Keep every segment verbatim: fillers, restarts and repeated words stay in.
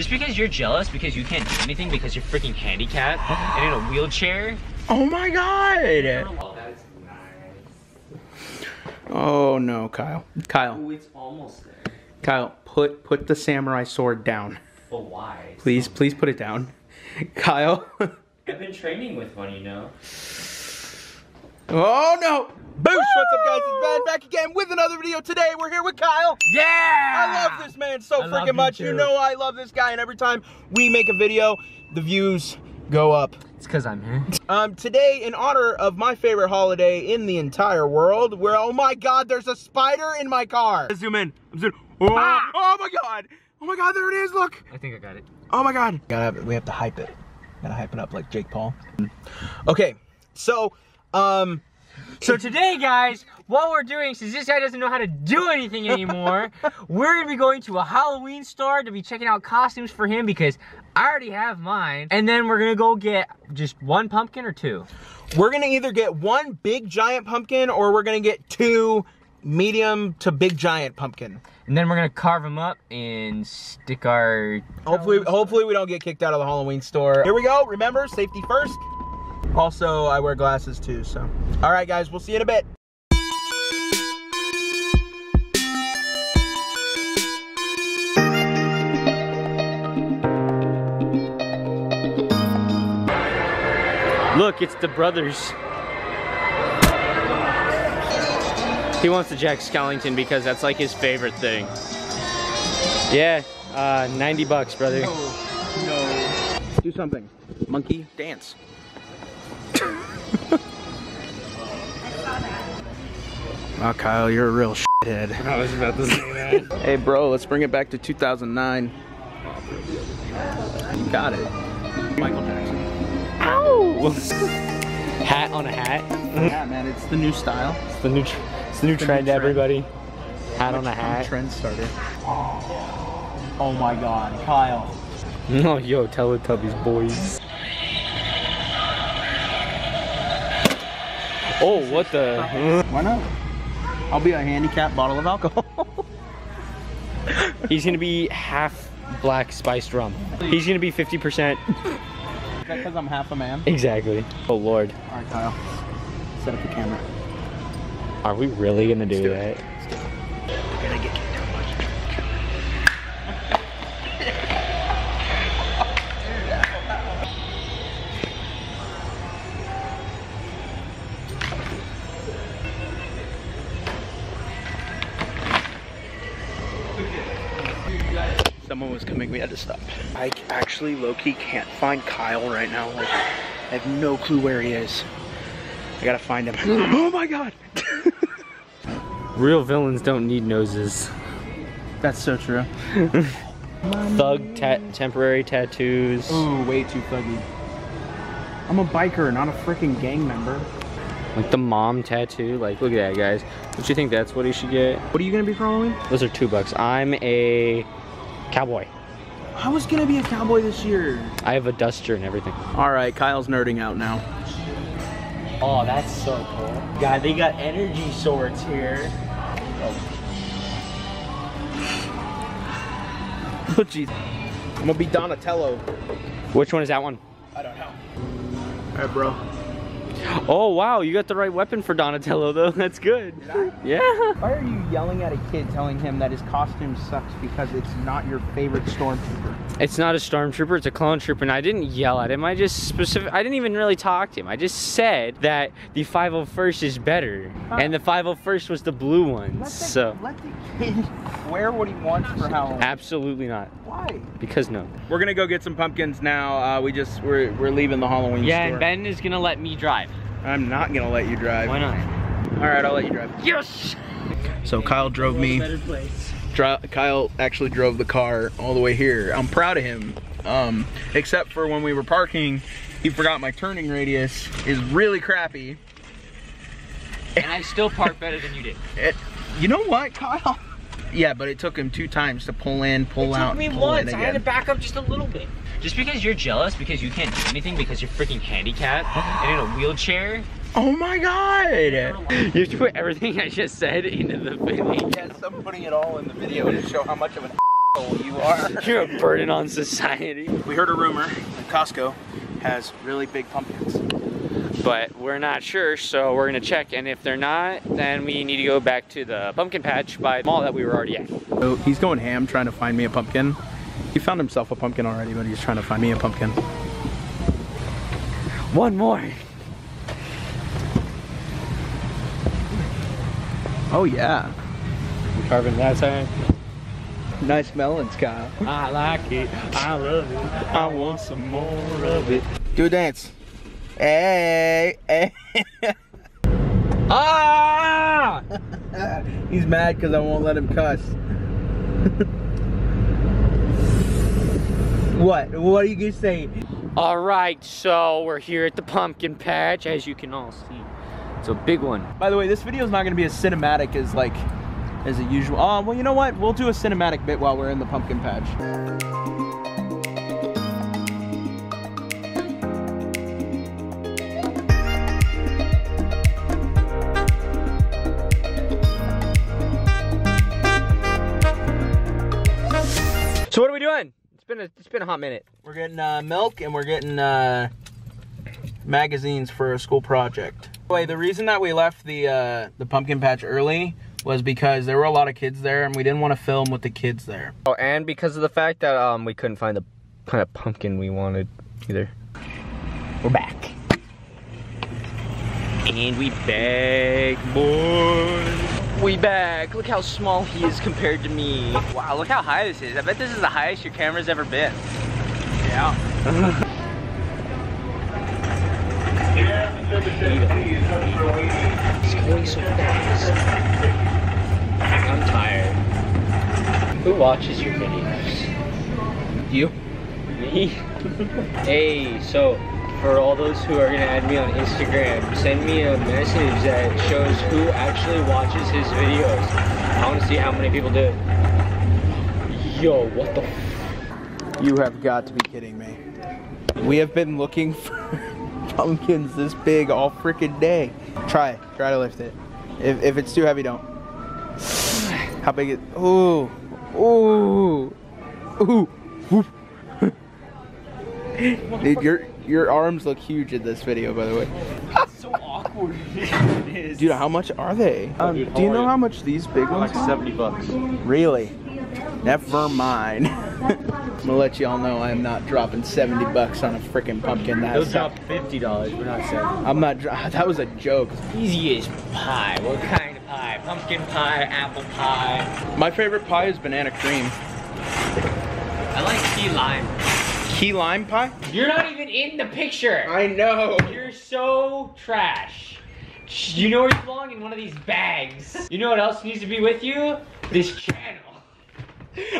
Just because you're jealous because you can't do anything because you're freaking handicapped and in a wheelchair. Oh my god! That's nice. Oh no, Kyle. Kyle. Ooh, it's almost there. Kyle, put put the samurai sword down. But why? Please, so please nice. Put it down. Kyle. I've been training with one, you know. Oh no! Boosh! Woo! What's up, guys? It's Ben back again with another video today. We're here with Kyle. Yeah! I love this man so freaking much. Too. You know I love this guy, and every time we make a video, the views go up. It's because I'm here. Um, today, in honor of my favorite holiday in the entire world, where oh my god, there's a spider in my car. Let's zoom in. I'm zoom. Oh, ah! Oh my god! Oh my god, there it is! Look. I think I got it. Oh my god. Gotta have it. We have to hype it. Gotta hype it up like Jake Paul. Okay, so. Um, so today, guys, what we're doing, since this guy doesn't know how to do anything anymore, we're going to be going to a Halloween store to be checking out costumes for him because I already have mine. And then we're going to go get just one pumpkin or two. We're going to either get one big giant pumpkin or we're going to get two medium to big giant pumpkin. And then we're going to carve them up and stick our... Hopefully, hopefully we don't get kicked out of the Halloween store. Here we go. Remember, safety first. Also, I wear glasses too, so. All right, guys, we'll see you in a bit. Look, it's the brothers. He wants the Jack Skellington because that's like his favorite thing. Yeah, uh, ninety bucks, brother. No, no. Do something. Monkey dance. Wow, Kyle, you're a real shithead. I was about to say that. Hey, bro, let's bring it back to two thousand nine. You got it. Michael Jackson. Ow! Hat on a hat. Yeah, man, it's the new style. It's the new, tr it's the new, it's trend, the new trend, everybody. Hat on a hat. Trend starter. Oh. Oh my god, Kyle. No, yo, Teletubbies, boys. Oh, what the? Why not? I'll be a handicapped bottle of alcohol. He's gonna be half black spiced rum. He's gonna be fifty percent. Is that because I'm half a man? Exactly. Oh, Lord. All right, Kyle. Set up the camera. Are we really gonna do, do that? It. Let's do it. We're gonna get kicked out much. Someone was coming, we had to stop. I actually low-key can't find Kyle right now. Like, I have no clue where he is. I gotta find him. Oh my god! Real villains don't need noses. That's so true. Thug ta temporary tattoos. Ooh, way too thuggy. I'm a biker, not a freaking gang member. Like the mom tattoo, like look at that, guys. Don't you think that's what he should get? What are you gonna be for Halloween? Those are two bucks. I'm a cowboy. I was gonna be a cowboy this year. I have a duster and everything. All right, Kyle's nerding out now. Oh, that's so cool. God, they got energy swords here. Oh, jeez. Oh, I'm gonna be Donatello. Which one is that one? I don't know. All right, bro. Oh, wow, you got the right weapon for Donatello, though. That's good. Did I? Yeah. Why are you yelling at a kid telling him that his costume sucks because it's not your favorite stormtrooper? It's not a stormtrooper, it's a clone trooper, and I didn't yell at him. I just specific. I didn't even really talk to him. I just said that the five oh first is better, huh. And the five oh first was the blue one, so. Let the kid wear what he wants for Halloween. Absolutely not. Why? Because no. We're gonna go get some pumpkins now. Uh, we just, we're, we're leaving the Halloween yeah, store. Yeah, and Ben is gonna let me drive. I'm not gonna let you drive. Why not? All right, I'll let you drive. Yes! So Kyle drove me. Dri Kyle actually drove the car all the way here. I'm proud of him. Um, except for when we were parking, he forgot my turning radius is really crappy. And I still park better than you did. It, you know what, Kyle? Yeah, but it took him two times to pull in, pull out, pull in again. It took me once. I had to back up just a little bit. Just because you're jealous because you can't do anything because you're freaking handicapped and in a wheelchair. Oh my god! You should put everything I just said into the video. Yeah, some putting it all in the video to show how much of an you are. You're a burden on society. We heard a rumor that Costco has really big pumpkins. But we're not sure, so we're gonna check, and if they're not, then we need to go back to the pumpkin patch by the mall that we were already at. So he's going ham trying to find me a pumpkin. He found himself a pumpkin already, but he's trying to find me a pumpkin. One more. Oh yeah. I'm carving that side. Nice melons, Kyle. I like it. I love it. I want some more of it. Do a dance. Hey, hey. Ah! He's mad because I won't let him cuss. What? What are you gonna say? All right, so we're here at the pumpkin patch, as you can all see. It's a big one. By the way, this video is not gonna be as cinematic as like as the usual. Oh, well, you know what? We'll do a cinematic bit while we're in the pumpkin patch. So what are we doing? It's been a it's been a hot minute. We're getting uh, milk and we're getting uh, magazines for a school project. Anyway, the reason that we left the uh, the pumpkin patch early was because there were a lot of kids there and we didn't want to film with the kids there. Oh, and because of the fact that um we couldn't find the kind of pumpkin we wanted either. We're back. And we back, boys. We back. Look how small he is compared to me. Wow, look how high this is. I bet this is the highest your camera's ever been. Yeah. It's going so fast. I'm tired. Who watches your videos? You? Me? Hey, so for all those who are gonna add me on Instagram, send me a message that shows who actually watches his videos. I wanna see how many people do it. Yo, what the f- You have got to be kidding me. We have been looking for pumpkins this big all freaking day. Try it, try to lift it. If, if it's too heavy, don't. How big is, ooh, ooh, ooh, ooh. Dude, your your arms look huge in this video, by the way. It's so awkward. It is. Dude, how much are they? Um, Dude, do you know how much these big ones are? Like seventy bucks. Really? Never mind. I'm gonna let y'all know I am not dropping seventy bucks on a freaking pumpkin. They'll drop fifty dollars. We're not saying. I'm not. That was a joke. Easy as pie. What kind of pie? Pumpkin pie, apple pie. My favorite pie is banana cream. I like key lime. Key lime pie? You're not even in the picture. I know. You're so trash. You know where you belong? In one of these bags. You know what else needs to be with you? This channel.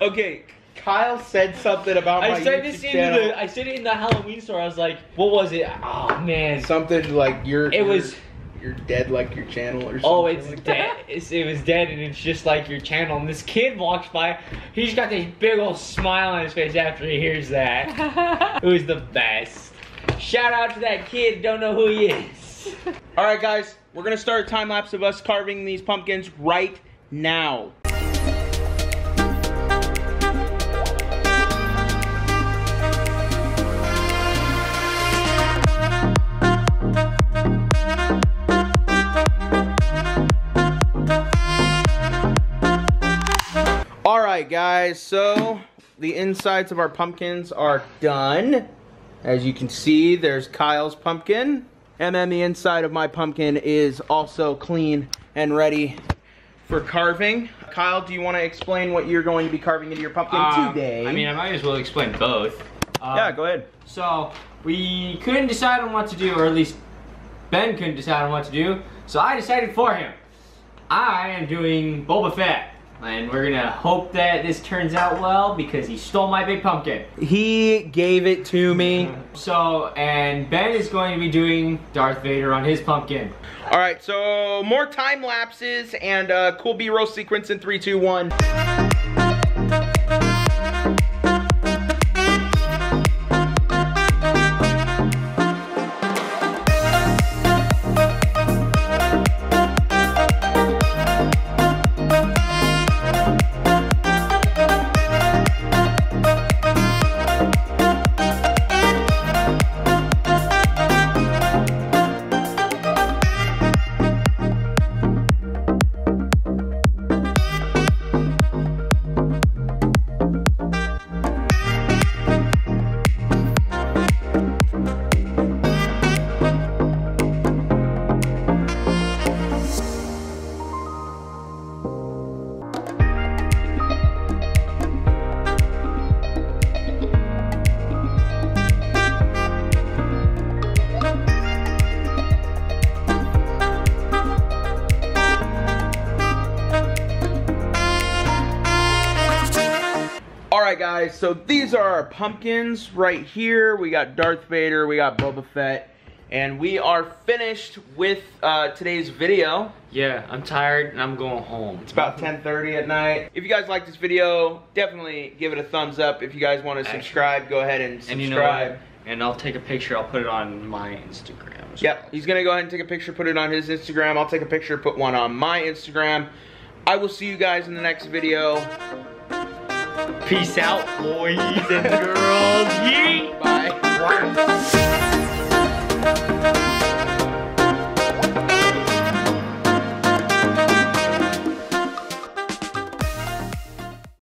Okay, Kyle said something about I my said YouTube this channel. The, I said it in the Halloween store. I was like, what was it? Oh, man. Something like you're, it you're, was, you're dead like your channel or something. Oh, it's like dead. It's, it was dead and it's just like your channel. And this kid walks by. He's got this big old smile on his face after he hears that. It was the best. Shout out to that kid, don't know who he is. All right guys, we're gonna start a time lapse of us carving these pumpkins right now. All right guys, so the insides of our pumpkins are done. As you can see, there's Kyle's pumpkin. And then the inside of my pumpkin is also clean and ready for carving. Kyle, do you want to explain what you're going to be carving into your pumpkin um, today? I mean, I might as well explain both. Um, yeah, go ahead. So we couldn't decide on what to do, or at least Ben couldn't decide on what to do. So I decided for him. I am doing Boba Fett. And we're gonna hope that this turns out well because he stole my big pumpkin. He gave it to me. So, and Ben is going to be doing Darth Vader on his pumpkin. All right, so more time lapses and a cool B-roll sequence in three, two, one. guys, so these are our pumpkins right here. We got Darth Vader, we got Boba Fett, and we are finished with uh, today's video. Yeah, I'm tired and I'm going home. It's about ten thirty at night. If you guys like this video, definitely give it a thumbs up. If you guys want to subscribe, go ahead and subscribe. And, you know, and I'll take a picture, I'll put it on my Instagram. Well. Yep, he's gonna go ahead and take a picture, put it on his Instagram. I'll take a picture, put one on my Instagram. I will see you guys in the next video. Peace out, boys and girls. Yeet. Bye.